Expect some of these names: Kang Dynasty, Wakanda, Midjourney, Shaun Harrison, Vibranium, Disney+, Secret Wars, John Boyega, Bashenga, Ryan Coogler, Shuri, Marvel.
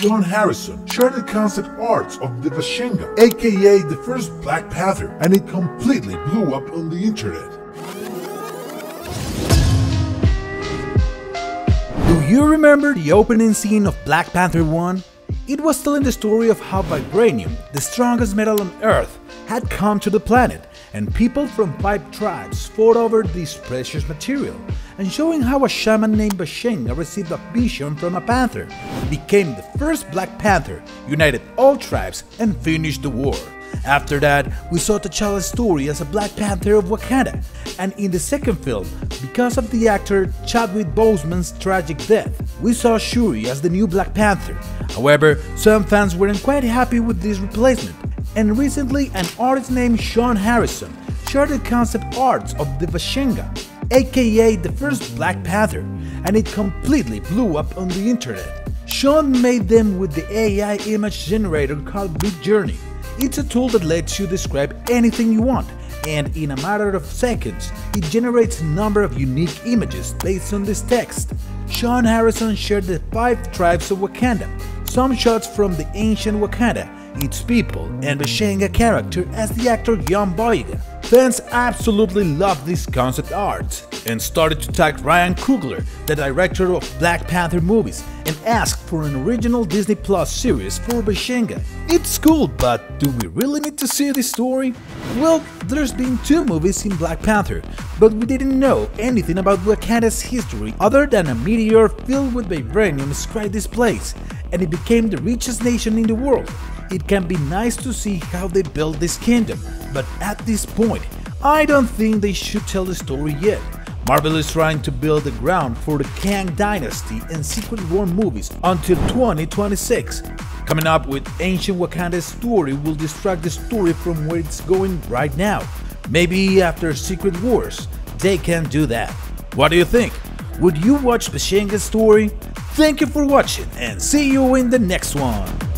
Shaun Harrison shared the concept art of the Bashenga, aka the first Black Panther, and it completely blew up on the internet. Do you remember the opening scene of Black Panther 1? It was telling the story of how Vibranium, the strongest metal on Earth, had come to the planet, and people from 5 tribes fought over this precious material, and showing how a shaman named Bashenga received a vision from a panther, became the first Black Panther, united all tribes, and finished the war. After that, we saw T'Challa's story as a Black Panther of Wakanda, and in the second film, because of the actor Chadwick Boseman's tragic death, we saw Shuri as the new Black Panther. However, some fans weren't quite happy with this replacement, and recently an artist named Shaun Harrison shared the concept art of the Bashenga, aka the first Black Panther, and it completely blew up on the internet. Shaun made them with the AI image generator called Midjourney. It's a tool that lets you describe anything you want, and in a matter of seconds, it generates a number of unique images based on this text. Shaun Harrison shared the 5 tribes of Wakanda, some shots from the ancient Wakanda, its people, and Bashenga character as the actor John Boyega. Fans absolutely loved this concept art and started to tag Ryan Coogler, the director of Black Panther movies, and asked for an original Disney+ series for Bashenga. It's cool, but do we really need to see this story? Well, there's been 2 movies in Black Panther, but we didn't know anything about Wakanda's history other than a meteor filled with vibranium struck this place, and it became the richest nation in the world. It can be nice to see how they built this kingdom, but at this point, I don't think they should tell the story yet. Marvel is trying to build the ground for the Kang Dynasty and Secret Wars movies until 2026. Coming up with Ancient Wakanda's story will distract the story from where it's going right now. Maybe after Secret Wars, they can do that. What do you think? Would you watch Bashenga's story? Thank you for watching and see you in the next one!